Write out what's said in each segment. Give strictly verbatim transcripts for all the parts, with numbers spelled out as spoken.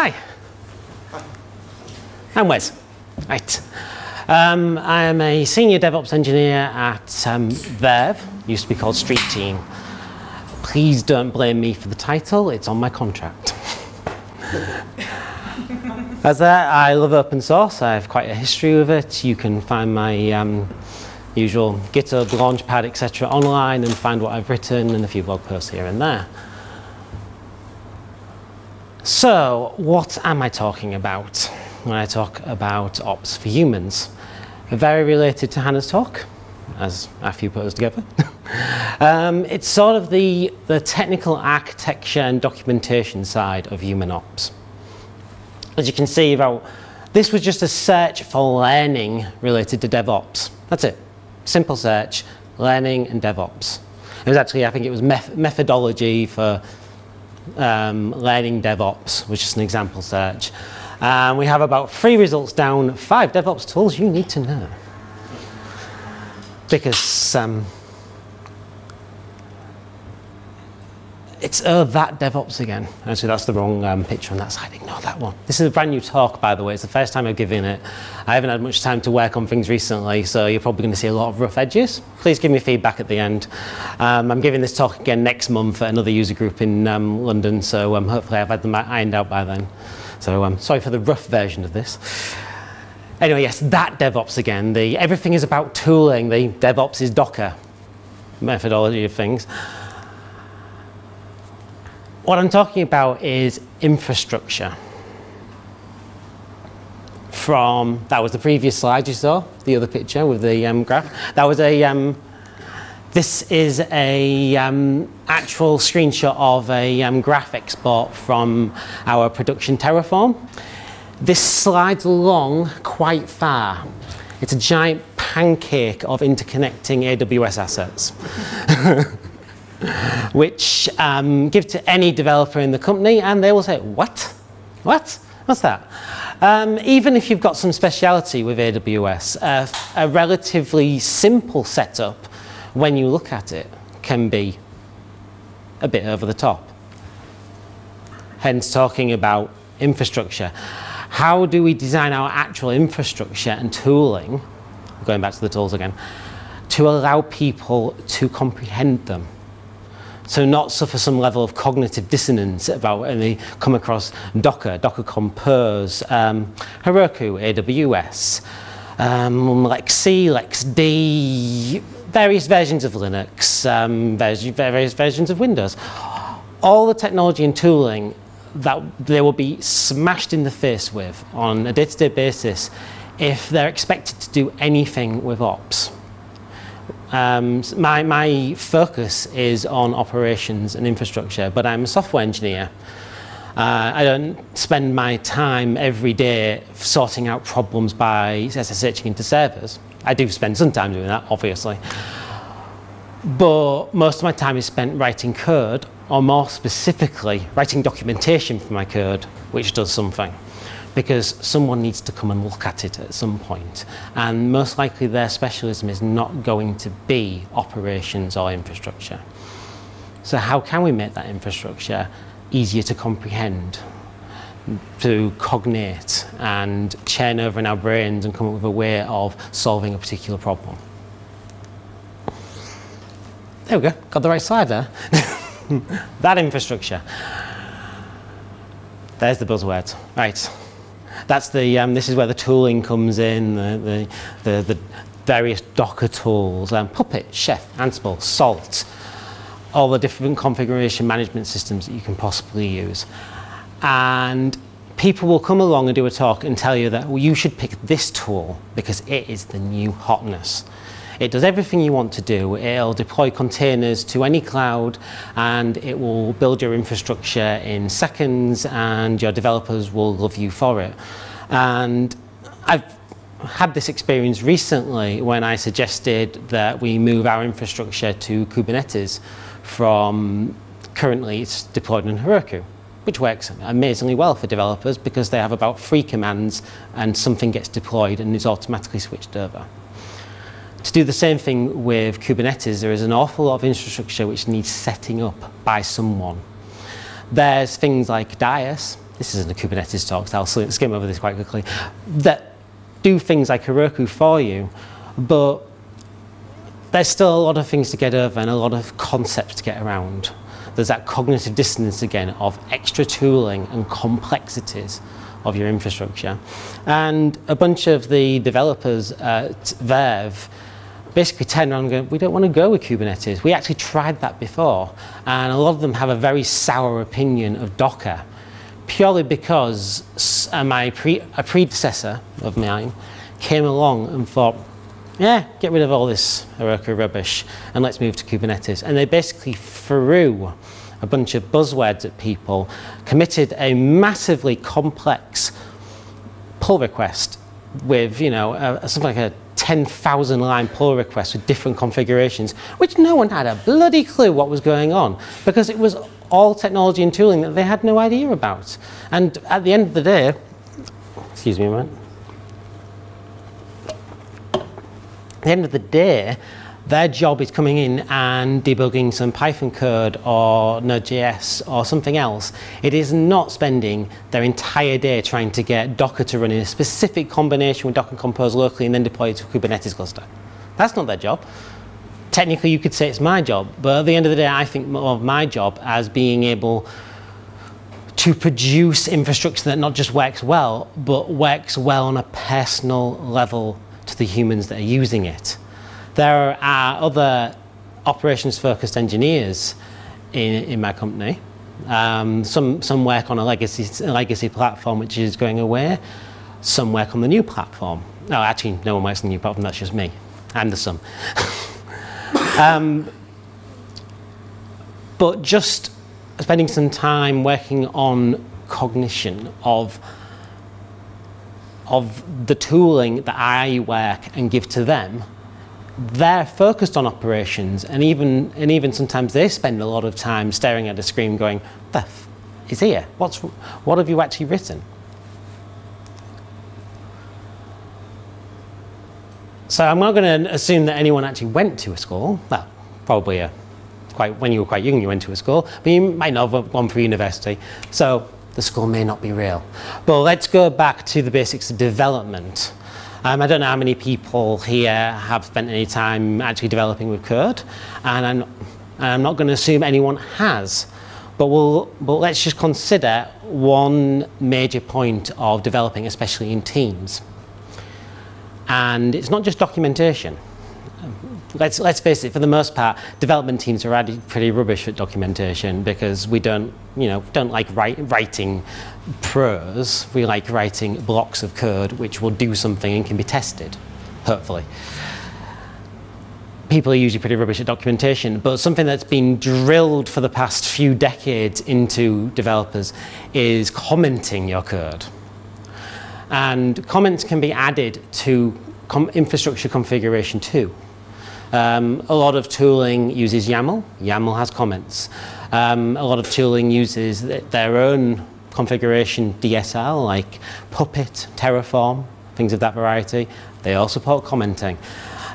Hi. Hi. I'm Wes. Right. Um, I'm a senior DevOps engineer at um, Verve, used to be called Street Team. Please don't blame me for the title, it's on my contract. As that, I love open source, I have quite a history with it. You can find my um, usual GitHub, Launchpad, et cetera online and find what I've written and a few blog posts here and there. So, what am I talking about when I talk about ops for humans? Very related to Hannah's talk, as after you put us together. um, it's sort of the, the technical architecture and documentation side of human ops. As you can see, about, this was just a search for learning related to DevOps. That's it. Simple search, learning and DevOps. It was actually, I think it was meth methodology for um, learning DevOps, which is an example search. Um, we have about three results down, five DevOps tools you need to know. Because um, it's uh, that DevOps again. Actually, that's the wrong um, picture on that side. Ignore that one. This is a brand new talk, by the way. It's the first time I've given it. I haven't had much time to work on things recently, so you're probably going to see a lot of rough edges. Please give me feedback at the end. Um, I'm giving this talk again next month at another user group in um, London, so um, hopefully I've had them ironed out by then. So um, sorry for the rough version of this. Anyway, yes, that DevOps again. The, everything is about tooling. The DevOps is Docker methodology of things. What I'm talking about is infrastructure. From, that was the previous slide you saw, the other picture with the um, graph. That was a, um, this is a um, actual screenshot of a um, graph export from our production Terraform. This slides along quite far. It's a giant pancake of interconnecting A W S assets, which um, give to any developer in the company, and they will say, what? What? What's that? Um, even if you've got some speciality with A W S, uh, a relatively simple setup, when you look at it, can be a bit over the top. Hence talking about infrastructure. How do we design our actual infrastructure and tooling, going back to the tools again, to allow people to comprehend them? So not suffer some level of cognitive dissonance about when they come across Docker, Docker Compose, um, Heroku, A W S, um, Lex C, Lex D, various versions of Linux, um, various versions of Windows. All the technology and tooling that they will be smashed in the face with on a day-to-day basis if they're expected to do anything with ops. Um, my, my focus is on operations and infrastructure, but I'm a software engineer. Uh, I don't spend my time every day sorting out problems by S S H ing into servers. I do spend some time doing that, obviously. But most of my time is spent writing code, or more specifically, writing documentation for my code, which does something. Because someone needs to come and look at it at some point. And most likely their specialism is not going to be operations or infrastructure. So how can we make that infrastructure easier to comprehend, to cognate, and churn over in our brains and come up with a way of solving a particular problem? There we go, got the right slide there. That infrastructure. There's the buzzword, right. That's the, um, this is where the tooling comes in, the, the, the, the various Docker tools, um, Puppet, Chef, Ansible, Salt, all the different configuration management systems that you can possibly use. And people will come along and do a talk and tell you that, well, you should pick this tool because it is the new hotness. It does everything you want to do. It'll deploy containers to any cloud, and it will build your infrastructure in seconds, and your developers will love you for it. And I've had this experience recently when I suggested that we move our infrastructure to Kubernetes from currently it's deployed in Heroku, which works amazingly well for developers because they have about three commands and something gets deployed and is automatically switched over. To do the same thing with Kubernetes, there is an awful lot of infrastructure which needs setting up by someone. There's things like I A S, this isn't a Kubernetes talk, so I'll skim over this quite quickly, that do things like Heroku for you, but there's still a lot of things to get over and a lot of concepts to get around. There's that cognitive dissonance again of extra tooling and complexities of your infrastructure. And a bunch of the developers at Verve basically turned around and go, we don't want to go with Kubernetes. We actually tried that before. And a lot of them have a very sour opinion of Docker, purely because my pre a predecessor of mine came along and thought, yeah, get rid of all this Heroku rubbish and let's move to Kubernetes. And they basically threw a bunch of buzzwords at people, committed a massively complex pull request with, you know, a, something like a ten thousand line pull request with different configurations, which no one had a bloody clue what was going on, because it was all technology and tooling that they had no idea about. And at the end of the day, excuse me a moment, at the end of the day, their job is coming in and debugging some Python code or Node.js or something else. It is not spending their entire day trying to get Docker to run in a specific combination with Docker Compose locally and then deploy it to a Kubernetes cluster. That's not their job. Technically, you could say it's my job, but at the end of the day, I think of my job as being able to produce infrastructure that not just works well, but works well on a personal level to the humans that are using it. There are other operations-focused engineers in, in my company. Um, some, some work on a legacy, legacy platform, which is going away. Some work on the new platform. No, actually, no one works on the new platform. That's just me. I'm the sum. um, but just spending some time working on cognition of, of the tooling that I work and give to them. They're focused on operations, and even, and even sometimes they spend a lot of time staring at a screen going, what the f is here? What's, what have you actually written? So I'm not going to assume that anyone actually went to a school. Well, probably a, quite, when you were quite young you went to a school, but you might not have gone through university. So the school may not be real. But let's go back to the basics of development. Um, I don't know how many people here have spent any time actually developing with code, and I'm, and I'm not going to assume anyone has, but, we'll, but let's just consider one major point of developing, especially in teams. And it's not just documentation. Let's, let's face it, for the most part, development teams are already pretty rubbish at documentation because we don't, you know, don't like write, writing prose. We like writing blocks of code which will do something and can be tested, hopefully. People are usually pretty rubbish at documentation, but something that's been drilled for the past few decades into developers is commenting your code. And comments can be added to com- infrastructure configuration too. Um, a lot of tooling uses YAML. YAML has comments. Um, a lot of tooling uses th their own configuration D S L, like Puppet, Terraform, things of that variety. They all support commenting.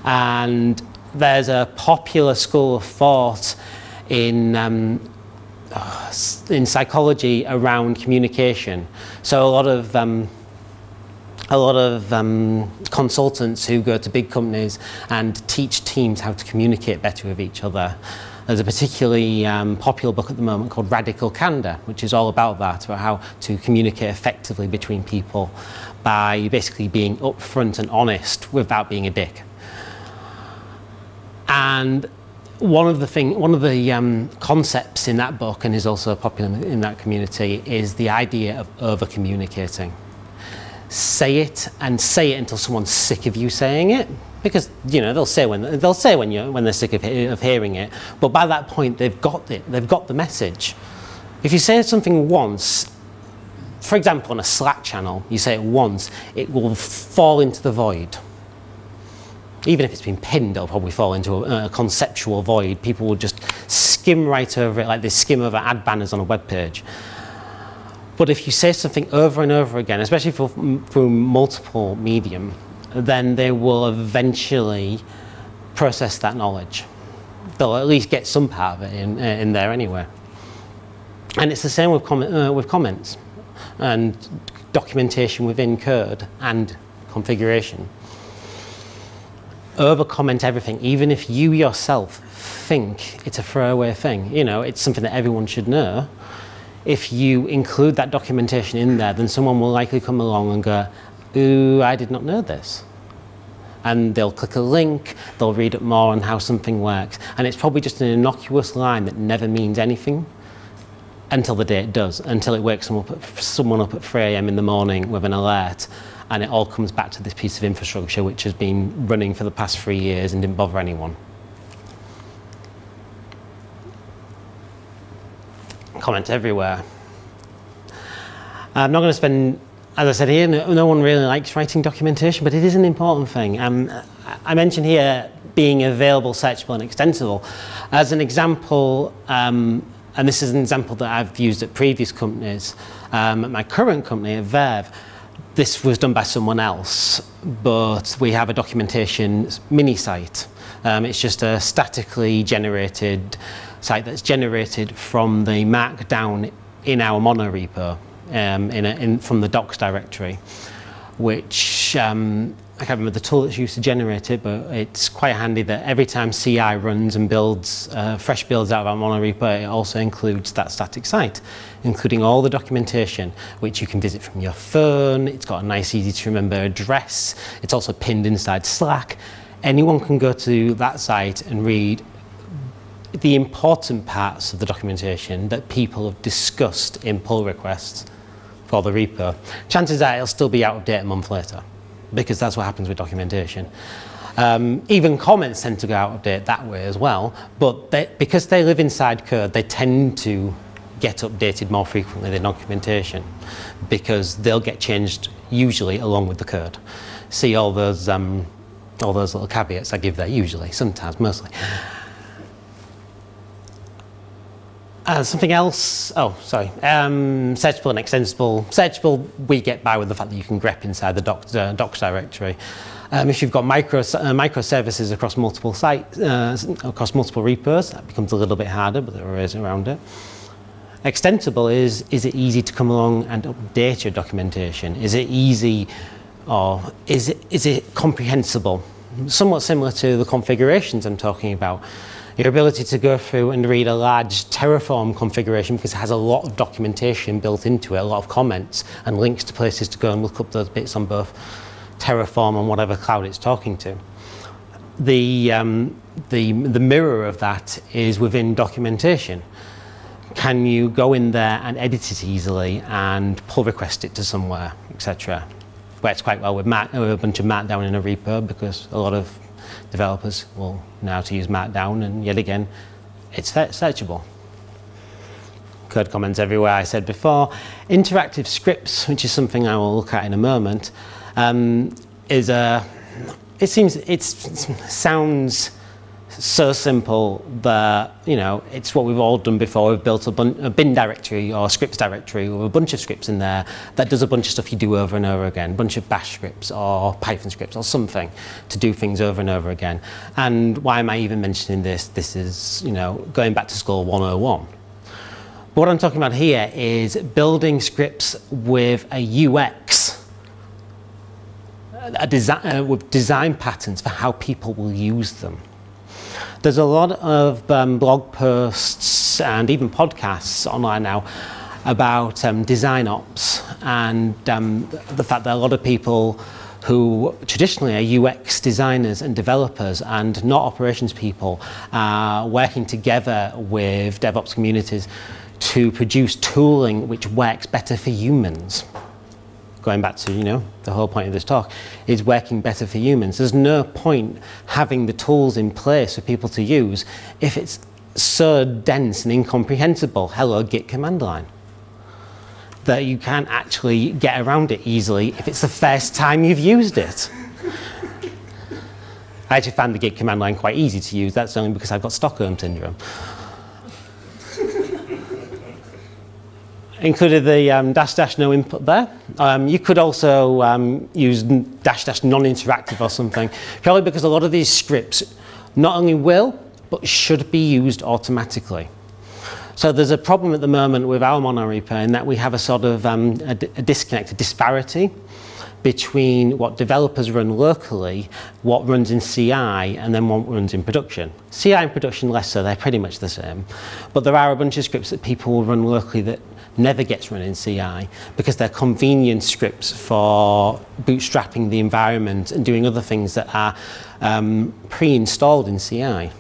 And there's a popular school of thought in, um, in psychology around communication. So a lot of um, A lot of um, consultants who go to big companies and teach teams how to communicate better with each other. There's a particularly um, popular book at the moment called Radical Candor, which is all about that, about how to communicate effectively between people by basically being upfront and honest without being a dick. And one of the, thing, one of the um, concepts in that book, and is also popular in that community, is the idea of over-communicating. Say it and say it until someone's sick of you saying it, because you know they'll say when they'll say when you when they're sick of, of hearing it. But by that point, they've got it. They've got the message. If you say something once, for example, on a Slack channel, you say it once, it will fall into the void. Even if it's been pinned, it'll probably fall into a, a conceptual void. People will just skim right over it, like they skim over ad banners on a web page. But if you say something over and over again, especially for, through multiple medium, then they will eventually process that knowledge. They'll at least get some part of it in, in there anyway. And it's the same with, com uh, with comments. and documentation within code and configuration. Over-comment everything, even if you yourself think it's a throwaway thing. You know, it's something that everyone should know. If you include that documentation in there, then someone will likely come along and go, ooh, I did not know this. And they'll click a link, they'll read up more on how something works. And it's probably just an innocuous line that never means anything until the day it does, until it wakes someone up at, someone up at three A M in the morning with an alert. And it all comes back to this piece of infrastructure which has been running for the past three years and didn't bother anyone. Comments everywhere. I'm not going to spend, as I said here, no, no one really likes writing documentation, but it is an important thing. Um, I mentioned here being available, searchable, and extensible. As an example, um, and this is an example that I've used at previous companies, um, at my current company, at Verve, this was done by someone else, but we have a documentation mini site. Um, it's just a statically generated site that's generated from the markdown in our monorepo, um, in a, in, from the docs directory, which um, I can't remember the tool that's used to generate it, but it's quite handy that every time C I runs and builds uh, fresh builds out of our monorepo, it also includes that static site, including all the documentation, which you can visit from your phone. It's got a nice, easy to remember address. It's also pinned inside Slack. Anyone can go to that site and read the important parts of the documentation that people have discussed in pull requests for the repo. Chances are it'll still be out of date a month later, because that's what happens with documentation. Um, even comments tend to go out of date that way as well, but they, because they live inside code, they tend to get updated more frequently than documentation, because they'll get changed usually along with the code. See all those, um, all those little caveats I give there usually, sometimes, mostly. Uh, something else, oh, sorry, um, searchable and extensible. Searchable, we get by with the fact that you can grep inside the doc, uh, docs directory. Um, if you've got micro, uh, microservices across multiple sites, uh, across multiple repos, that becomes a little bit harder, but there are ways around it. Extensible is, is it easy to come along and update your documentation? Is it easy, or is it, is it comprehensible? Somewhat similar to the configurations I'm talking about. Your ability to go through and read a large Terraform configuration, because it has a lot of documentation built into it, a lot of comments and links to places to go and look up those bits on both Terraform and whatever cloud it's talking to. The, um, the, the mirror of that is within documentation. Can you go in there and edit it easily and pull request it to somewhere, et cetera? Works quite well with, mark, with a bunch of markdown in a repo, because a lot of developers will know how to use markdown, and yet again, it's searchable. Code comments everywhere, I said before. Interactive scripts, which is something I will look at in a moment, um, is a, it seems, it's, it sounds so simple that, you know, it's what we've all done before. We've built a, bun a bin directory or a scripts directory with a bunch of scripts in there that does a bunch of stuff you do over and over again, a bunch of bash scripts or Python scripts or something to do things over and over again. And why am I even mentioning this? This is, you know, going back to school one oh one. But what I'm talking about here is building scripts with a U X, a design, uh, with design patterns for how people will use them. There's a lot of um, blog posts and even podcasts online now about um, DesignOps and um, the fact that a lot of people who traditionally are U X designers and developers and not operations people are working together with DevOps communities to produce tooling which works better for humans. Going back to, you know, the whole point of this talk, is working better for humans. There's no point having the tools in place for people to use if it's so dense and incomprehensible, hello Git command line, that you can't actually get around it easily if it's the first time you've used it. I actually found the Git command line quite easy to use. That's only because I've got Stockholm syndrome. Included the um, dash dash no input there. Um, you could also um, use dash dash non-interactive or something, probably because a lot of these scripts not only will, but should be used automatically. So there's a problem at the moment with our monorepo in that we have a sort of um, a, a disconnect, a disparity between what developers run locally, what runs in C I, and then what runs in production. C I and production less so, they're pretty much the same. But there are a bunch of scripts that people will run locally that never gets run in C I because they're convenient scripts for bootstrapping the environment and doing other things that are um, pre-installed in C I.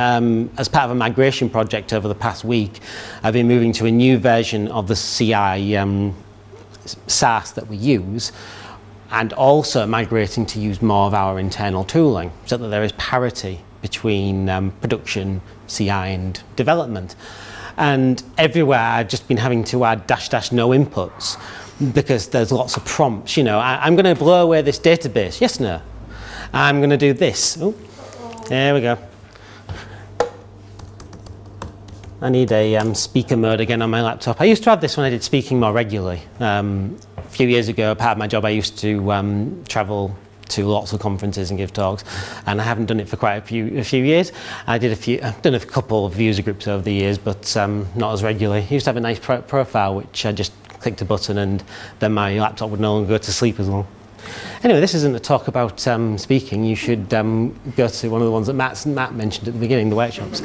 Um, as part of a migration project over the past week, I've been moving to a new version of the C I um, SaaS that we use, and also migrating to use more of our internal tooling so that there is parity between um, production, C I and development. And everywhere I've just been having to add dash dash no inputs because there's lots of prompts, you know, I, I'm going to blow away this database, yes, no. I'm going to do this, oh, there we go. I need a um, speaker mode again on my laptop. I used to have this when I did speaking more regularly. Um, a few years ago, part of my job, I used to um, travel to lots of conferences and give talks, and I haven't done it for quite a few, a few years. I did a few, I've done a couple of user groups over the years, but um, not as regularly. I used to have a nice pro profile, which I just clicked a button, and then my laptop would no longer go to sleep as long. Anyway, this isn't a talk about um, speaking. You should um, go to one of the ones that Matt's, Matt mentioned at the beginning, the workshops.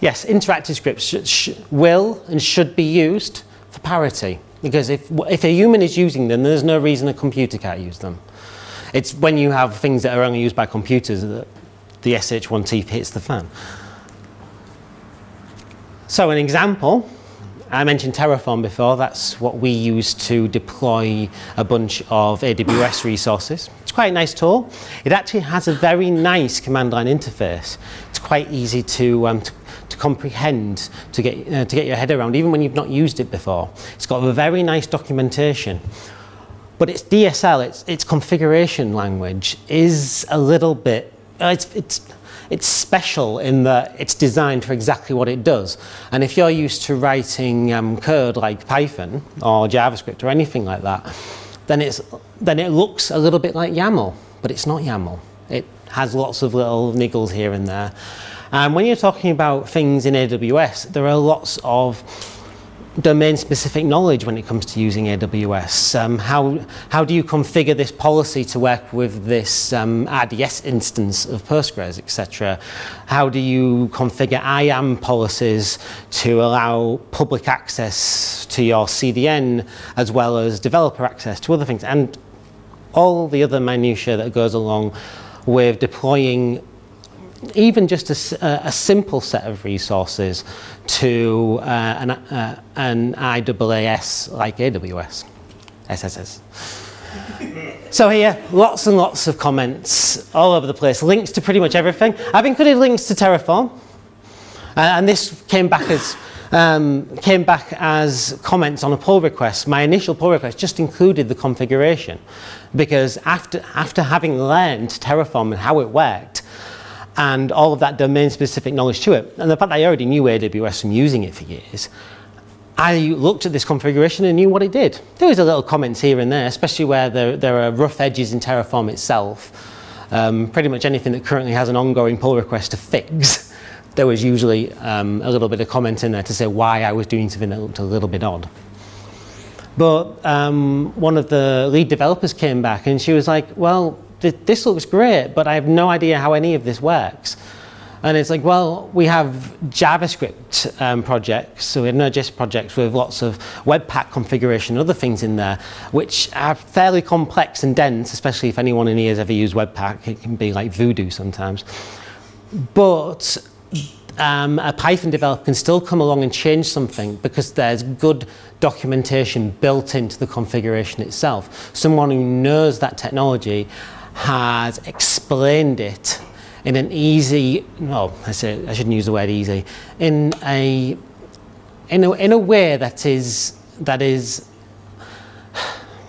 Yes, interactive scripts sh sh will and should be used for parity, because if, if a human is using them, there's no reason a computer can't use them. It's when you have things that are only used by computers that the S H one T hits the fan. So an example, I mentioned Terraform before. That's what we use to deploy a bunch of A W S resources. It's quite a nice tool. It actually has a very nice command line interface. It's quite easy to, um, to, to comprehend, to get, uh, to get your head around, even when you've not used it before. It's got a very nice documentation. But its D S L, its, its configuration language, is a little bit... Uh, it's, it's, It's special in that it's designed for exactly what it does. And if you're used to writing um, code like Python or JavaScript or anything like that, then, it's, then it looks a little bit like YAML, but it's not YAML. It has lots of little niggles here and there. And when you're talking about things in A W S, there are lots of domain-specific knowledge when it comes to using A W S. Um, how, how do you configure this policy to work with this um, R D S instance of Postgres, et cetera? How do you configure I A M policies to allow public access to your C D N as well as developer access to other things? And all the other minutiae that goes along with deploying even just a, a simple set of resources to uh, an, uh, an IaaS like A W S, S S S. So here, lots and lots of comments all over the place, links to pretty much everything. I've included links to Terraform, uh, and this came back as um, came back as comments on a pull request. My initial pull request just included the configuration, because after after having learned Terraform and how it worked, and all of that domain-specific knowledge to it, and the fact that I already knew A W S from using it for years, I looked at this configuration and knew what it did. There was a little comments here and there, especially where there, there are rough edges in Terraform itself. Um, pretty much anything that currently has an ongoing pull request to fix, there was usually um, a little bit of comment in there to say why I was doing something that looked a little bit odd. But um, one of the lead developers came back and she was like, well, this looks great, but I have no idea how any of this works. And it's like, well, we have JavaScript um, projects, so we have Node.js projects with lots of Webpack configuration and other things in there, which are fairly complex and dense, especially if anyone in here has ever used Webpack. It can be like voodoo sometimes. But um, a Python developer can still come along and change something because there's good documentation built into the configuration itself. Someone who knows that technology has explained it in an easy, well, I say I shouldn't use the word easy, in a in a in a way that is that is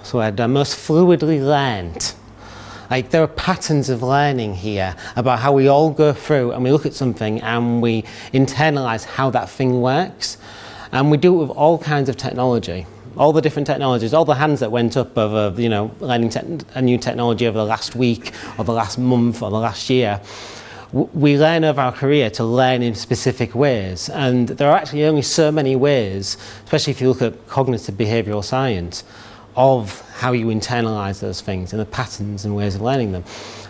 so I'd most fluidly learned. Like, there are patterns of learning here about how we all go through and we look at something and we internalize how that thing works, and we do it with all kinds of technology. All the different technologies, all the hands that went up over, you know, learning te a new technology over the last week, or the last month, or the last year, we learn over our career to learn in specific ways, and there are actually only so many ways, especially if you look at cognitive behavioural science, of how you internalise those things and the patterns and ways of learning them.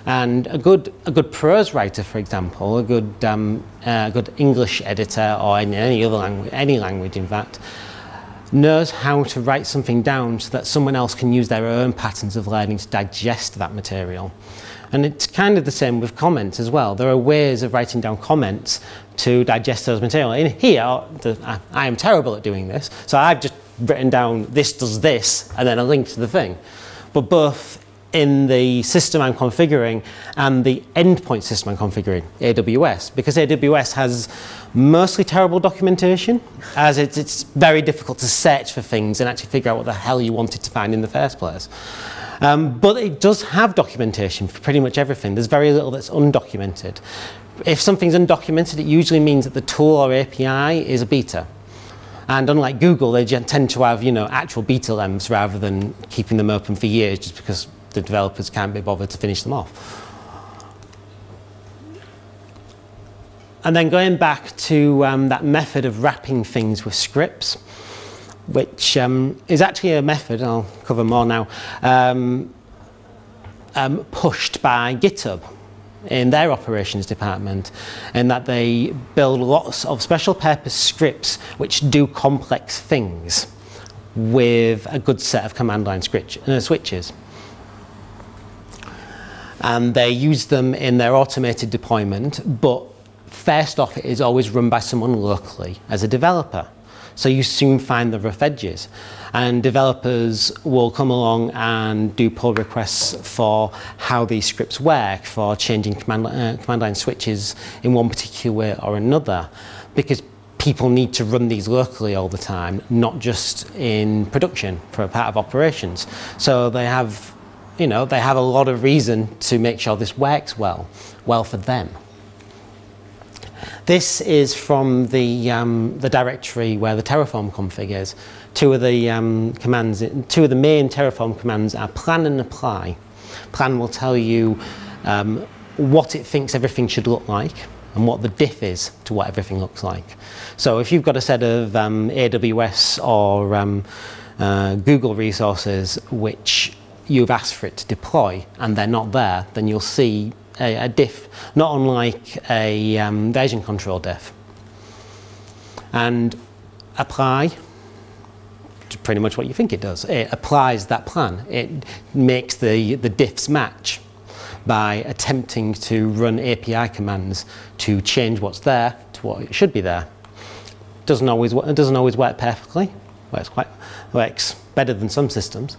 And a good, a good prose writer, for example, a good, um, uh, good English editor, or in any other language, any language in fact, knows how to write something down so that someone else can use their own patterns of learning to digest that material. And it's kind of the same with comments as well. There are ways of writing down comments to digest those material. In here, the, I, I am terrible at doing this, so I've just written down this does this, and then a link to the thing. But both in the system I'm configuring and the endpoint system I'm configuring, A W S, because A W S has mostly terrible documentation, as it's, it's very difficult to search for things and actually figure out what the hell you wanted to find in the first place. Um, but it does have documentation for pretty much everything. There's very little that's undocumented. If something's undocumented, it usually means that the tool or A P I is a beta. And unlike Google, they tend to have, you know, actual beta lambs rather than keeping them open for years just because the developers can't be bothered to finish them off. And then going back to um, that method of wrapping things with scripts, which um, is actually a method, I'll cover more now, um, um, pushed by GitHub in their operations department, in that they build lots of special purpose scripts which do complex things with a good set of command line switches. And they use them in their automated deployment, but first off, it is always run by someone locally as a developer. So you soon find the rough edges, and developers will come along and do pull requests for how these scripts work, for changing command, uh, command line switches in one particular way or another, because people need to run these locally all the time, not just in production for a part of operations. So they have, you know, they have a lot of reason to make sure this works well, well for them. This is from the, um, the directory where the Terraform config is. Two of the um, commands, two of the main Terraform commands are plan and apply. Plan will tell you um, what it thinks everything should look like and what the diff is to what everything looks like. So if you've got a set of um, A W S or um, uh, Google resources which you've asked for it to deploy and they're not there, then you'll see A, a diff, not unlike a um, version control diff. And apply, pretty much what you think it does. It applies that plan. It makes the, the diffs match by attempting to run A P I commands to change what's there to what should be there. Doesn't always, it doesn't always work perfectly. Works, quite, works better than some systems.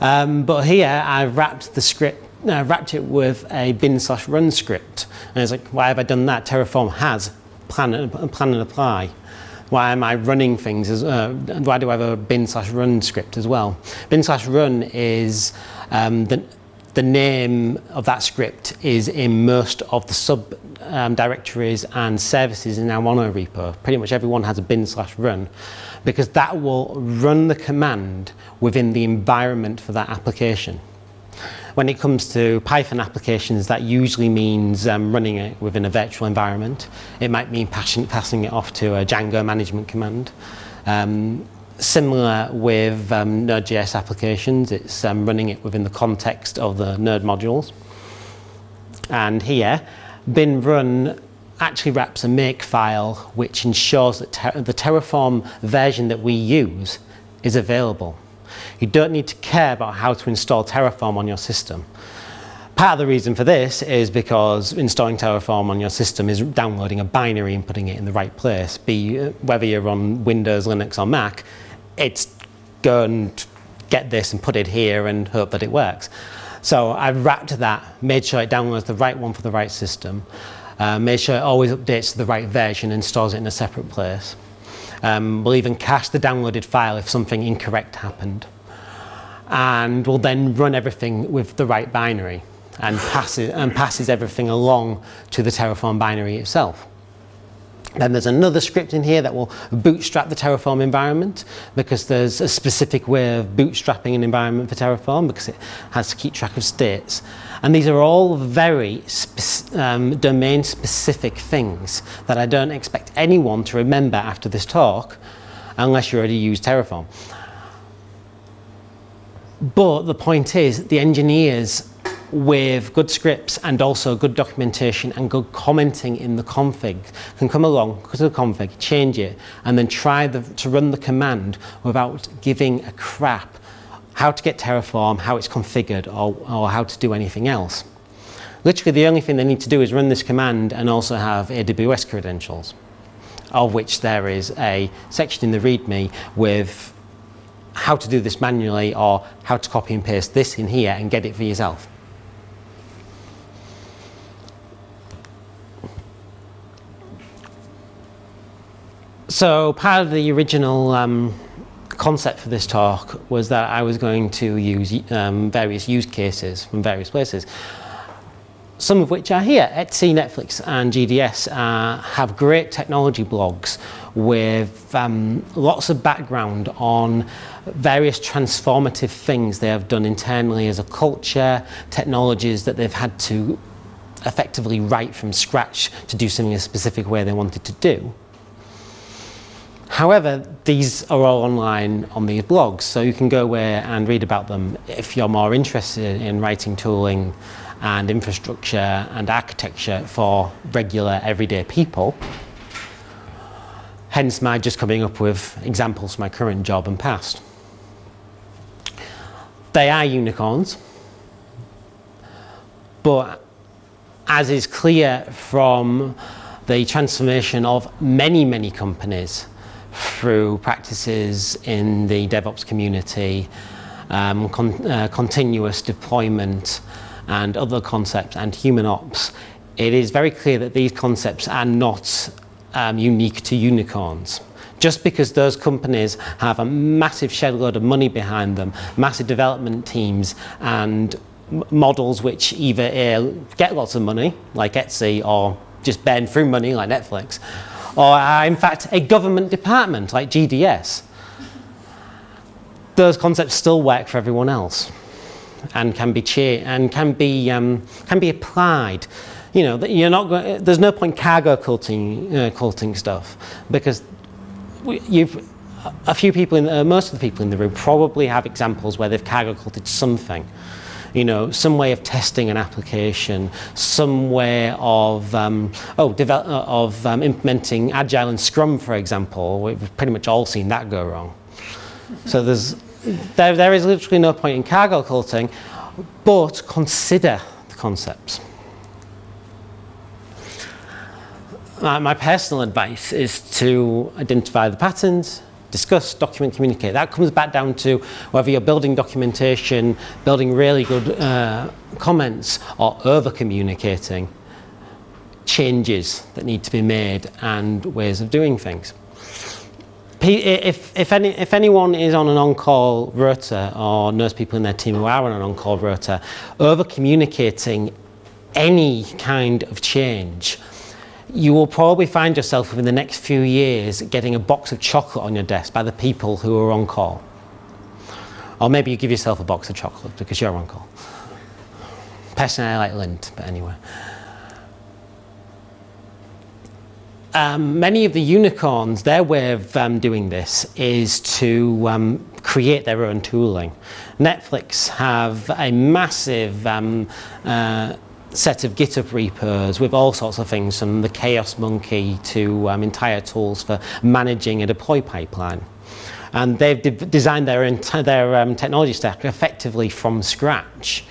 Um, but here I've wrapped the script Now, I wrapped it with a bin slash run script, and it's like, why have I done that? Terraform has plan and, plan and apply. Why am I running things? As, uh, why do I have a bin slash run script as well? Bin slash run is um, the, the name of that script is in most of the sub um, directories and services in our monorepo. Pretty much everyone has a bin slash run, because that will run the command within the environment for that application. When it comes to Python applications, that usually means um, running it within a virtual environment. It might mean passing, passing it off to a Django management command. Um, similar with um, Node.js applications, it's um, running it within the context of the Node modules. And here, bin run actually wraps a makefile which ensures that ter the Terraform version that we use is available. You don't need to care about how to install Terraform on your system. Part of the reason for this is because installing Terraform on your system is downloading a binary and putting it in the right place. Be whether you're on Windows, Linux or Mac, it's go and get this and put it here and hope that it works. So I've wrapped that, made sure it downloads the right one for the right system, uh, made sure it always updates to the right version and stores it in a separate place. Um, we'll even cache the downloaded file if something incorrect happened. And we'll then run everything with the right binary and passes, and passes everything along to the Terraform binary itself. Then there's another script in here that will bootstrap the Terraform environment, because there's a specific way of bootstrapping an environment for Terraform, because it has to keep track of states. And these are all very spe um, domain-specific things that I don't expect anyone to remember after this talk, unless you already use Terraform. But the point is, the engineers with good scripts and also good documentation and good commenting in the config can come along to the config, change it, and then try the, to run the command without giving a crap how to get Terraform, how it's configured, or, or how to do anything else. Literally the only thing they need to do is run this command and also have A W S credentials, of which there is a section in the README with how to do this manually, or how to copy and paste this in here and get it for yourself. So part of the original um, concept for this talk was that I was going to use um, various use cases from various places, some of which are here. Etsy, Netflix and G D S uh, have great technology blogs with um, lots of background on various transformative things they have done internally as a culture, technologies that they've had to effectively write from scratch to do something in a specific way they wanted to do. However, these are all online on these blogs, so you can go where and read about them if you're more interested in writing tooling and infrastructure and architecture for regular everyday people. Hence my just coming up with examples from my current job and past. They are unicorns, but as is clear from the transformation of many, many companies through practices in the DevOps community, um, con uh, continuous deployment and other concepts, and HumanOps, it is very clear that these concepts are not um, unique to unicorns. Just because those companies have a massive shed load of money behind them, massive development teams and models which either uh, get lots of money, like Etsy, or just burn through money, like Netflix, or are in fact a government department like G D S. Those concepts still work for everyone else, and can be cha and can be um, can be applied. You know, you're not going. There's no point cargo culting uh, culting stuff, because we, you've a few people in uh, most of the people in the room probably have examples where they've cargo culted something. You know, some way of testing an application, some way of um, oh, develop, uh, of um, implementing Agile and Scrum, for example. We've pretty much all seen that go wrong. So there's there there is literally no point in cargo culting, but consider the concepts. Uh, my personal advice is to identify the patterns. Discuss, document, communicate. That comes back down to whether you're building documentation, building really good uh, comments, or over-communicating changes that need to be made and ways of doing things. If, if, any, if anyone is on an on-call rota, or knows people in their team who are on an on-call rota, over-communicating any kind of change, you will probably find yourself within the next few years getting a box of chocolate on your desk by the people who are on call. Or maybe you give yourself a box of chocolate because you're on call. Personally, I like Lindt, but anyway. Um, many of the unicorns, their way of um, doing this is to um, create their own tooling. Netflix have a massive um, uh, set of GitHub repos with all sorts of things, from the Chaos Monkey to um, entire tools for managing a deploy pipeline. And they've de designed their, their um, technology stack effectively from scratch,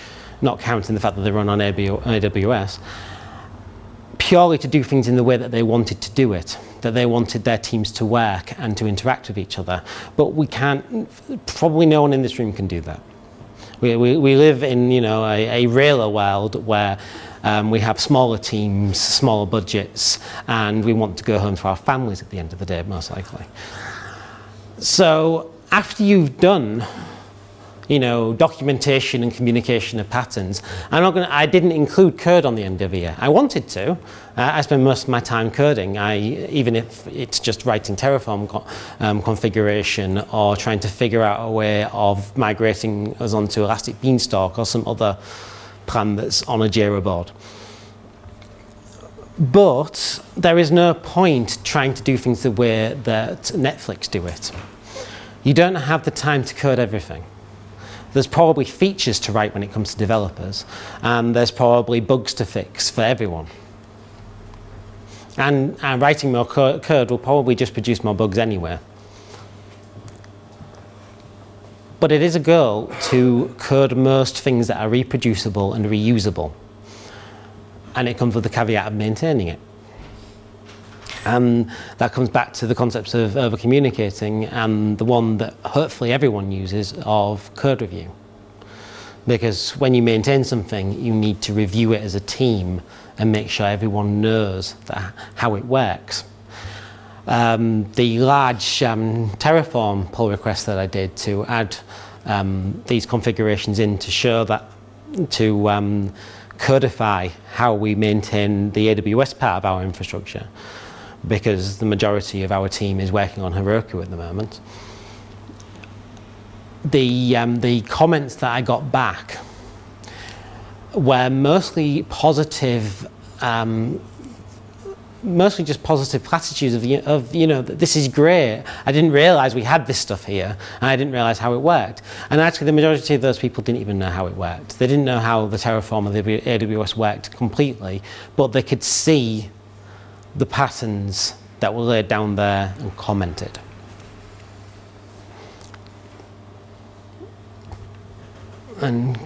not counting the fact that they run on A W S, purely to do things in the way that they wanted to do it, that they wanted their teams to work and to interact with each other. But we can't, probably no one in this room can do that. We, we, we live in, you know, a, a realer world where um, we have smaller teams, smaller budgets, and we want to go home to our families at the end of the day, most likely. So after you've done you know, documentation and communication of patterns. I'm not gonna, I didn't include code on the end of here. I wanted to. Uh, I spend most of my time coding. I, even if it's just writing Terraform co um, configuration or trying to figure out a way of migrating us onto Elastic Beanstalk or some other plan that's on a Jira board. But there is no point trying to do things the way that Netflix do it. You don't have the time to code everything. There's probably features to write when it comes to developers, and there's probably bugs to fix for everyone. And, and writing more co code will probably just produce more bugs anyway. But it is a goal to code most things that are reproducible and reusable. And it comes with the caveat of maintaining it. And that comes back to the concepts of over-communicating and the one that hopefully everyone uses of code review. Because when you maintain something, you need to review it as a team and make sure everyone knows that, how it works. Um, the large um, Terraform pull request that I did to add um, these configurations in to show that, to um, codify how we maintain the A W S part of our infrastructure, because the majority of our team is working on Heroku at the moment. The, um, the comments that I got back were mostly positive, um, mostly just positive platitudes of, of, you know, this is great. I didn't realize we had this stuff here, and I didn't realize how it worked. And actually the majority of those people didn't even know how it worked. They didn't know how the Terraform or the A W S worked completely, but they could see the patterns that were laid down there and commented. And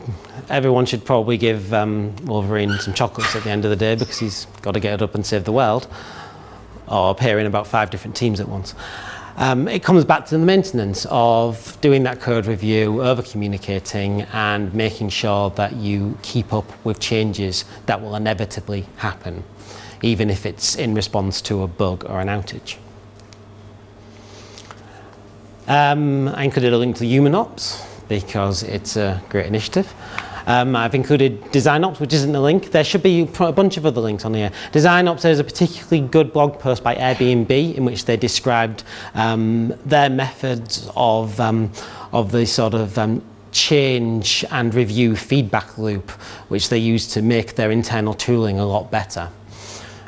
everyone should probably give um, Wolverine some chocolates at the end of the day, because he's got to get it up and save the world, or appear in about five different teams at once. Um, it comes back to the maintenance of doing that code review, over-communicating, and making sure that you keep up with changes that will inevitably happen, even if it's in response to a bug or an outage. Um, I included a link to HumanOps, because it's a great initiative. Um, I've included DesignOps, which isn't a link. There should be a bunch of other links on here. DesignOps is a particularly good blog post by Airbnb in which they described um, their methods of, um, of the sort of um, change and review feedback loop, which they use to make their internal tooling a lot better,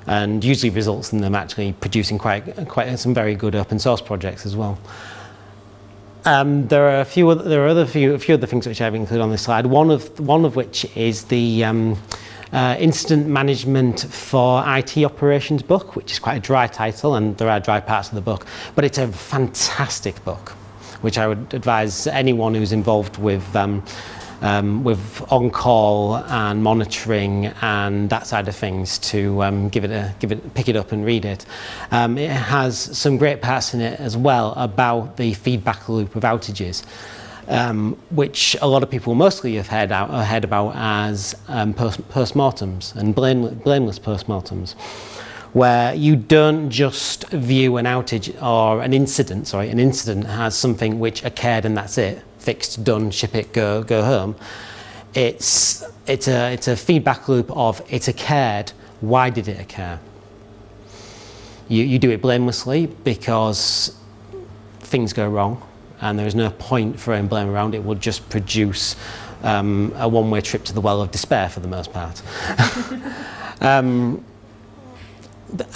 and usually results in them actually producing quite, quite some very good open source projects as well. Um, there are a few other, there are other few, a few other things which I've included on this slide. One of one of which is the um, uh, incident management for I T operations book, which is quite a dry title, and there are dry parts of the book, but it's a fantastic book, which I would advise anyone who's involved with um, Um, with on-call and monitoring and that side of things to um, give it a give it pick it up and read it. Um, it has some great parts in it as well about the feedback loop of outages, um, which a lot of people mostly have heard out heard about as um, post postmortems and blame, blameless postmortems, where you don't just view an outage or an incident, sorry, an incident as something which occurred and that's it. Fixed, done, ship it, go, go home. It's, it's, a, it's a feedback loop of it occurred, why did it occur? You, you do it blamelessly because things go wrong and there is no point throwing blame around. It will just produce um, a one-way trip to the well of despair for the most part. um,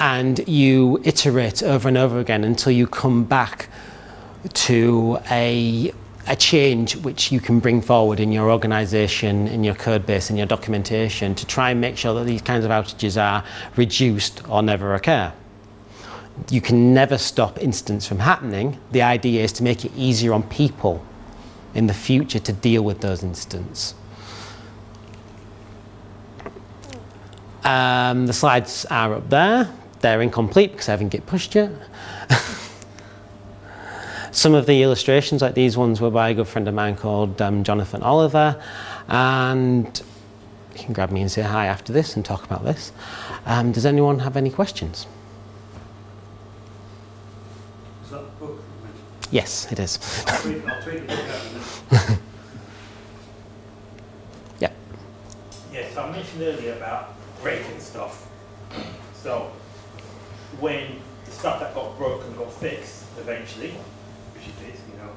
and you iterate over and over again until you come back to a a change which you can bring forward in your organization, in your code base, in your documentation to try and make sure that these kinds of outages are reduced or never occur. You can never stop incidents from happening. The idea is to make it easier on people in the future to deal with those incidents. Um, the slides are up there. They're incomplete because I haven't get pushed yet. Some of the illustrations, like these ones, were by a good friend of mine called um, Jonathan Oliver, and you can grab me and say hi after this and talk about this. Um, does anyone have any questions? Is that the book you mentioned? Yes, it is. I'll tweet, I'll tweet the book out in a minute. Yeah, so I mentioned earlier about breaking stuff. So when the stuff that got broken got fixed eventually, which it did, you know,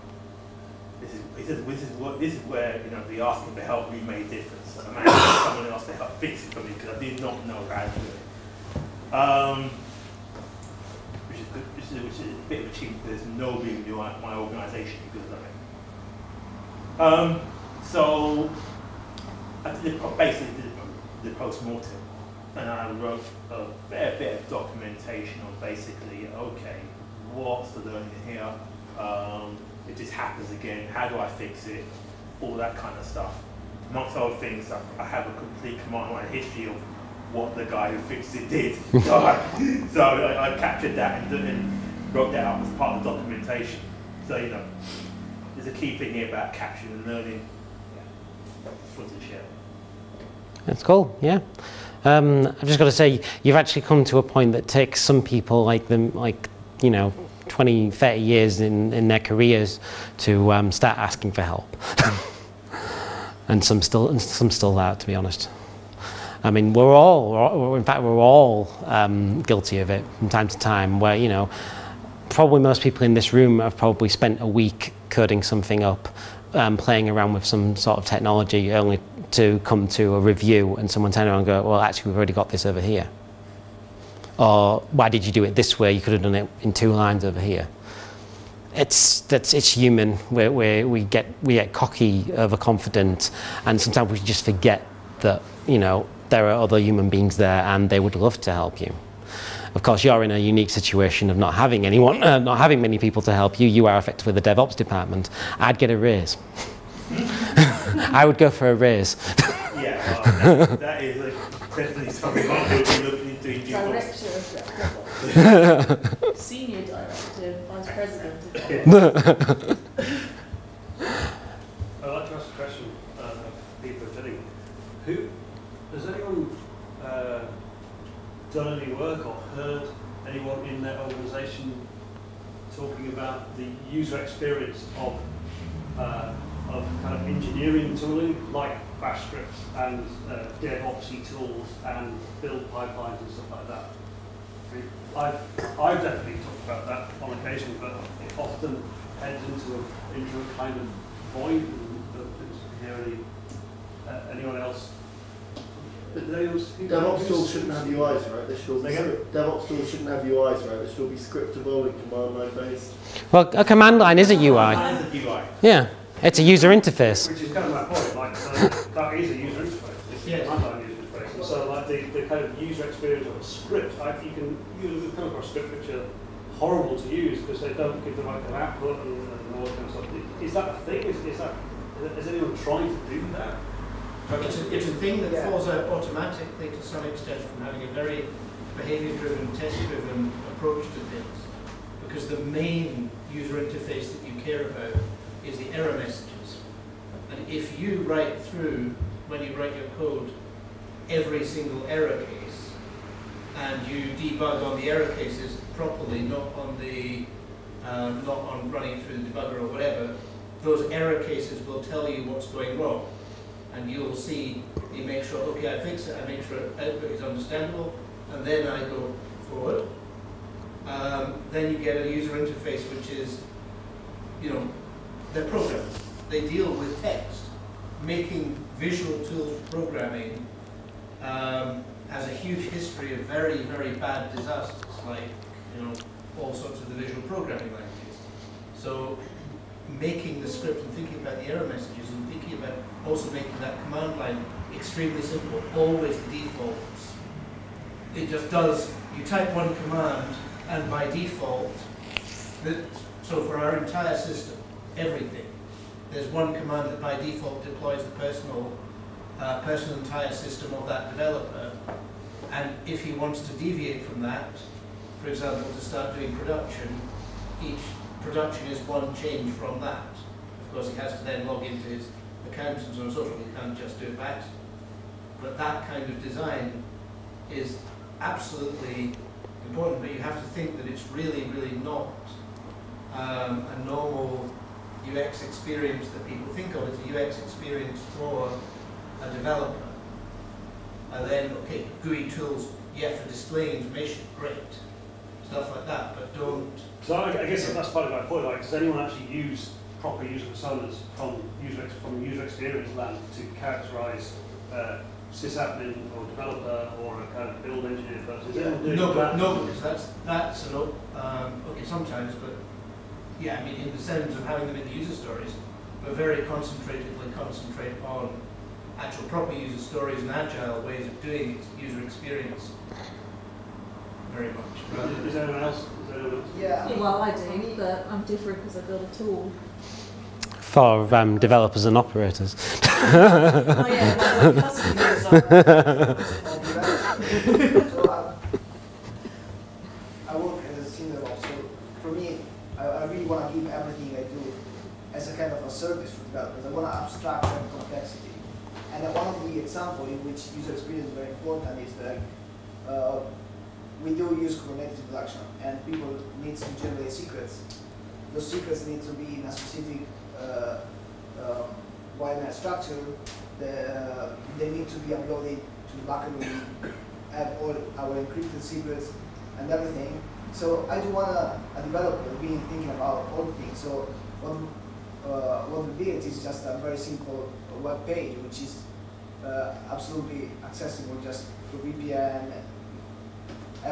this is this is this is what this is where you know the asking for help really made a difference. I'm asking someone else to help fix it for me because I did not know how to do it. Um, which is good, which is which is a bit of a cheat. There's nobody in my, my organisation who could have done it. Um, so I did the, basically did the, the post mortem. And I wrote a fair bit of documentation on basically, okay, what's the learning here? Um, if this happens again, how do I fix it? All that kind of stuff. Amongst other things, I have a complete command line history of what the guy who fixed it did. So, I, so I, I captured that and, and wrote that up as part of the documentation. So, you know, there's a key thing here about capturing and learning. Yeah. Just wanted to share. That's cool, yeah. Um, I've just got to say, you've actually come to a point that takes some people like them, like, you know, twenty, thirty years in, in their careers to um, start asking for help. and some still, and some still out, to be honest. I mean, we're all, we're all in fact, we're all um, guilty of it from time to time where, you know, probably most people in this room have probably spent a week coding something up, um, playing around with some sort of technology only to come to a review and someone turn around and go, well, actually, we've already got this over here. Or, why did you do it this way? You could have done it in two lines over here. It's, that's, it's human. We're, we're, we, get, we get cocky, overconfident, and sometimes we just forget that, you know, there are other human beings there and they would love to help you. Of course, you're in a unique situation of not having anyone, uh, not having many people to help you. You are effectively the DevOps department. I'd get a raise. I would go for a raise. Yeah, well, that, that is like, definitely something I would be looking into in due course. Director of DevOps. Senior Director, Vice President of DevOps. I'd like to ask a question uh, of people, if anyone. Who, has anyone uh, done any work or heard anyone in their organisation talking about the user experience of uh, of kind of engineering tooling, like bash scripts and uh, DevOpsy tools and build pipelines and stuff like that? I mean, I've, I've definitely talked about that on occasion, but it often heads into a, into a kind of void and doesn't hear any, uh, anyone else. DevOps tools shouldn't have U Is, right? They should be DevOps tools shouldn't have U Is, right? They should be scriptable and command line based. Well, a command line is a U I. Yeah. It's a user interface. Which is kind of my point, like, so that is a user interface. It's yes. a command line user interface. And so, like, the, the kind of user experience of a script, like, you can you come across scripts which are horrible to use because they don't give the right kind of output and, and all that kind of stuff. Is that a thing? Is, is that, is anyone trying to do that? It's a, it's a thing that yeah. falls out automatically to some extent from having a very behavior-driven, test-driven approach to things, because the main user interface that you care about is the error messages. And if you write through, when you write your code, every single error case, and you debug on the error cases properly, not on the, uh, not on running through the debugger or whatever, those error cases will tell you what's going wrong. And you'll see, you make sure, okay, I fix it, I make sure output is understandable, and then I go forward. Um, then you get a user interface which is, you know, they're programmed. They deal with text. Making visual tools for programming um, has a huge history of very, very bad disasters, like you know all sorts of the visual programming languages. So making the script and thinking about the error messages and thinking about also making that command line extremely simple, always the defaults. It just does, you type one command and by default, that, so for our entire system, everything. There's one command that by default deploys the personal, uh, personal entire system of that developer. And if he wants to deviate from that, for example, to start doing production, each production is one change from that. Of course, he has to then log into his accounts and so on and so forth. He can't just do it back. But that kind of design is absolutely important, but you have to think that it's really, really not um, a normal U X experience that people think of as a U X experience for a developer. then, okay, G U I tools, yeah, for displaying information, great. Stuff like that, but don't... So I guess that's part of my point, like, does anyone actually use proper user personas from user, from user experience land to characterize uh, sysadmin or developer or a kind of build engineer person? Yeah. No, but, no, because that's, that's a lot, um, okay, sometimes, but yeah, I mean, in the sense of having them in the user stories, but very concentratedly concentrate on actual proper user stories and agile ways of doing user experience very much. Right? Is, is anyone else? Is anyone else? Yeah. Well, I do, but I'm different because I build a tool. For um, developers and operators. Oh yeah, well, customers are. So uh, I work as a senior developer, so for me, I, I really want to keep everything I do as a kind of a service for developers. I want to abstract that complexity. And one of the examples in which user experience is very important is that uh, we do use Kubernetes in production, and people need to generate secrets. Those secrets need to be in a specific uh, uh, Y M L structure. The, uh, they need to be uploaded to the backend. We have all our encrypted secrets and everything. So I do want a, a developer being thinking about all things. So what uh, what we built is just a very simple web page, which is uh, absolutely accessible just through V P N and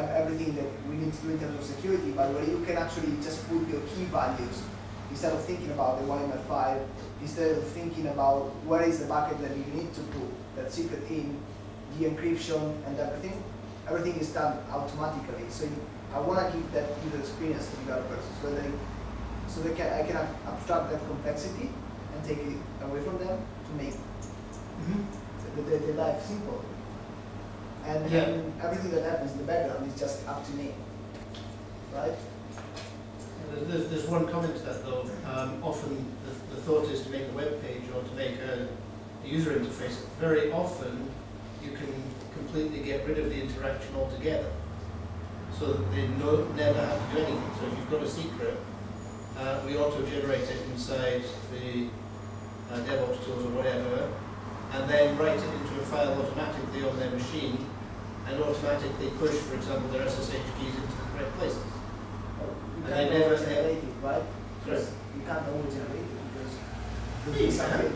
everything that we need to do in terms of security, but where you can actually just put your key values instead of thinking about the Y M L file, instead of thinking about where is the bucket that you need to put that secret in, the encryption and everything. Everything is done automatically. So you, I want to give that user experience to developers so they, so they can, I can abstract that complexity and take it away from them to make mm-hmm. the, the, the life simple. And yeah. Then everything that happens in the background is just up to me, right? There's, there's one comment to that though. Um, often the, the thought is to make a web page or to make a, a user interface. Very often you can completely get rid of the interaction altogether, so that they no, never have to do anything. So if you've got a secret, uh, we auto-generate it inside the Uh, DevOps tools or whatever, and then write it into a file automatically on their machine and automatically push, for example, their S S H keys into the correct places. Well, you and can't they never generate it, right? Sorry? You can't always generate it because you do something.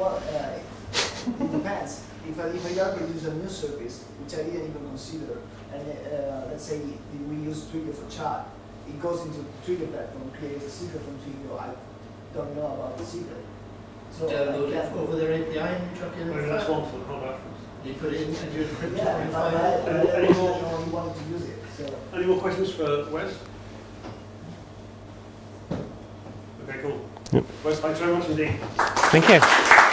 Well, uh, it depends. If I, if I ever use a new service, which I didn't even consider, and uh, let's say we use Twilio for chat, it goes into Twilio platform, creates a secret from Twilio. I don't know about the secret. So download it over their A P I and chuck in. Maybe that's one for the product. You put it in and you encrypt it. Yeah, I, I, I, any more? No one wanted to use it. So. Any more questions for Wes? Okay, cool. Yep. Wes, thanks very much indeed. Thank you.